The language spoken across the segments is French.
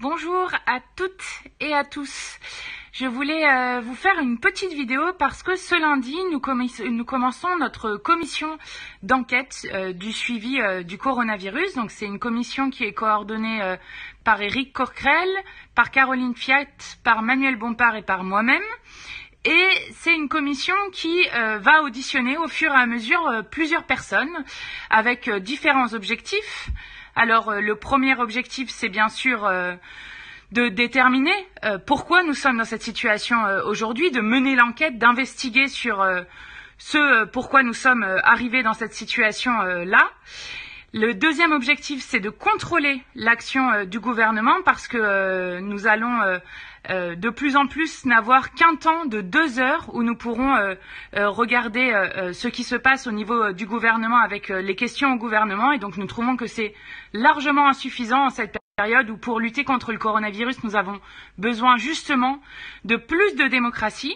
Bonjour à toutes et à tous. Je voulais vous faire une petite vidéo parce que ce lundi, nous commençons notre commission d'enquête du suivi du coronavirus. Donc c'est une commission qui est coordonnée par Eric Corquerel, par Caroline Fiat, par Manuel Bompard et par moi-même. Et c'est une commission qui va auditionner au fur et à mesure plusieurs personnes avec différents objectifs. Alors le premier objectif, c'est bien sûr de déterminer pourquoi nous sommes dans cette situation aujourd'hui, de mener l'enquête, d'investiguer sur ce pourquoi nous sommes arrivés dans cette situation-là. Le deuxième objectif, c'est de contrôler l'action du gouvernement parce que nous allons de plus en plus n'avoir qu'un temps de 2 heures où nous pourrons regarder ce qui se passe au niveau du gouvernement avec les questions au gouvernement. Et donc nous trouvons que c'est largement insuffisant en cette période où pour lutter contre le coronavirus, nous avons besoin justement de plus de démocratie.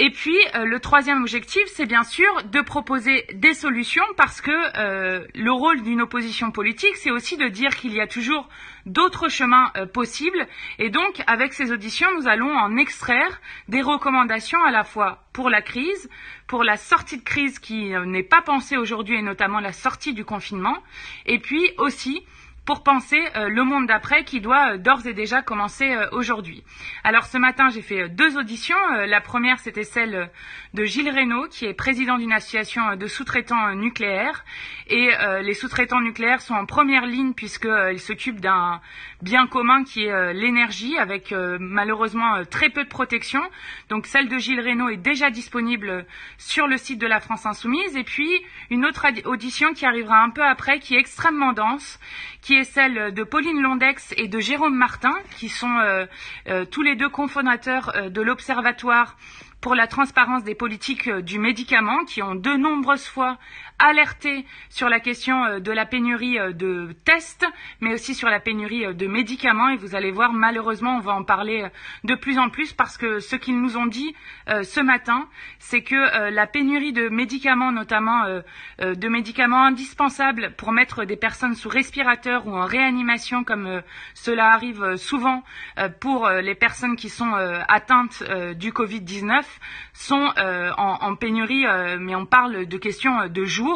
Et puis le troisième objectif, c'est bien sûr de proposer des solutions parce que le rôle d'une opposition politique, c'est aussi de dire qu'il y a toujours d'autres chemins possibles. Et donc avec ces auditions, nous allons en extraire des recommandations à la fois pour la crise, pour la sortie de crise qui n'est pas pensée aujourd'hui et notamment la sortie du confinement, et puis aussi pour penser le monde d'après qui doit d'ores et déjà commencer aujourd'hui. Alors ce matin, j'ai fait 2 auditions. La première, c'était celle de Gilles Renaud, qui est président d'une association de sous-traitants nucléaires. Et les sous-traitants nucléaires sont en première ligne puisqu'ils s'occupent d'un bien commun qui est l'énergie, avec malheureusement très peu de protection. Donc celle de Gilles Renaud est déjà disponible sur le site de la France Insoumise. Et puis une autre audition qui arrivera un peu après, qui est extrêmement dense, qui est celle de Pauline Londeix et de Jérôme Martin, qui sont tous les deux cofondateurs de l'Observatoire pour la transparence des politiques du médicament, qui ont de nombreuses fois alerté sur la question de la pénurie de tests, mais aussi sur la pénurie de médicaments. Et vous allez voir, malheureusement, on va en parler de plus en plus, parce que ce qu'ils nous ont dit ce matin, c'est que la pénurie de médicaments, notamment de médicaments indispensables pour mettre des personnes sous respirateur ou en réanimation, comme cela arrive souvent pour les personnes qui sont atteintes du Covid-19, sont en pénurie, mais on parle de questions de jours.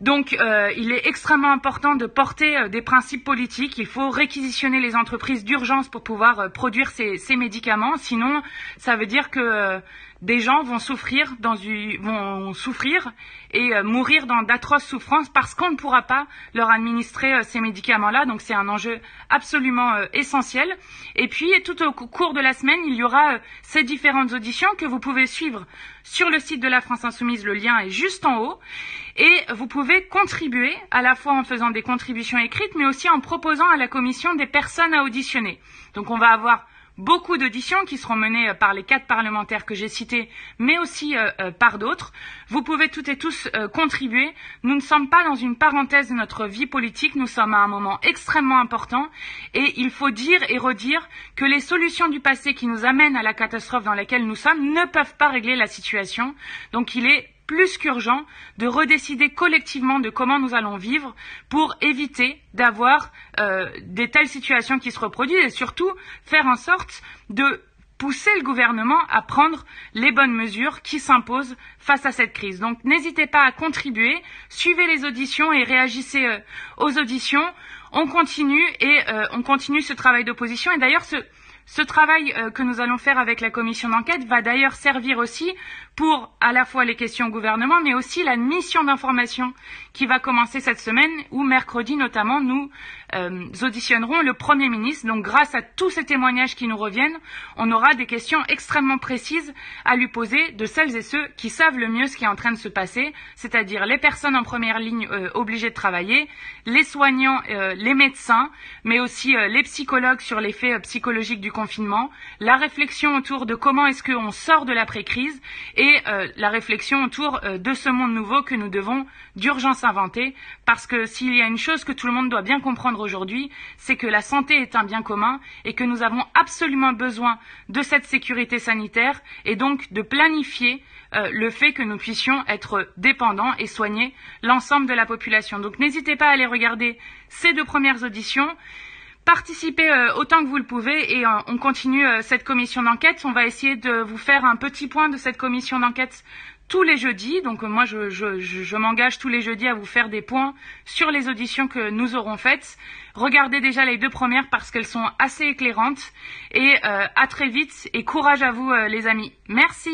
Donc il est extrêmement important de porter des principes politiques. Il faut réquisitionner les entreprises d'urgence pour pouvoir produire ces médicaments. Sinon, ça veut dire que des gens vont souffrir, et mourir dans d'atroces souffrances parce qu'on ne pourra pas leur administrer ces médicaments-là. Donc c'est un enjeu absolument essentiel. Et puis tout au cours de la semaine, il y aura ces différentes auditions que vous pouvez suivre sur le site de la France Insoumise. Le lien est juste en haut. Et vous pouvez contribuer à la fois en faisant des contributions écrites, mais aussi en proposant à la commission des personnes à auditionner. Donc on va avoir beaucoup d'auditions qui seront menées par les 4 parlementaires que j'ai cités, mais aussi par d'autres. Vous pouvez toutes et tous contribuer. Nous ne sommes pas dans une parenthèse de notre vie politique. Nous sommes à un moment extrêmement important. Et il faut dire et redire que les solutions du passé qui nous amènent à la catastrophe dans laquelle nous sommes ne peuvent pas régler la situation. Donc il est plus qu'urgent de redécider collectivement de comment nous allons vivre pour éviter d'avoir des telles situations qui se reproduisent et surtout faire en sorte de pousser le gouvernement à prendre les bonnes mesures qui s'imposent face à cette crise. Donc n'hésitez pas à contribuer, suivez les auditions et réagissez aux auditions. On continue et on continue ce travail d'opposition. Et d'ailleurs, ce travail que nous allons faire avec la commission d'enquête va d'ailleurs servir aussi pour à la fois les questions au gouvernement, mais aussi la mission d'information qui va commencer cette semaine, où mercredi notamment, nous auditionnerons le Premier ministre. Donc grâce à tous ces témoignages qui nous reviennent, on aura des questions extrêmement précises à lui poser de celles et ceux qui savent le mieux ce qui est en train de se passer, c'est-à-dire les personnes en première ligne obligées de travailler, les soignants, les médecins, mais aussi les psychologues sur l'effet psychologique du confinement, la réflexion autour de comment est-ce qu'on sort de l'après-crise et la réflexion autour de ce monde nouveau que nous devons d'urgence inventer, parce que s'il y a une chose que tout le monde doit bien comprendre aujourd'hui, c'est que la santé est un bien commun et que nous avons absolument besoin de cette sécurité sanitaire et donc de planifier le fait que nous puissions être dépendants et soigner l'ensemble de la population. Donc n'hésitez pas à aller regarder ces 2 premières auditions. Participez autant que vous le pouvez et on continue cette commission d'enquête. On va essayer de vous faire un petit point de cette commission d'enquête tous les jeudis. Donc moi, je m'engage tous les jeudis à vous faire des points sur les auditions que nous aurons faites. Regardez déjà les deux premières parce qu'elles sont assez éclairantes. Et à très vite et courage à vous les amis. Merci.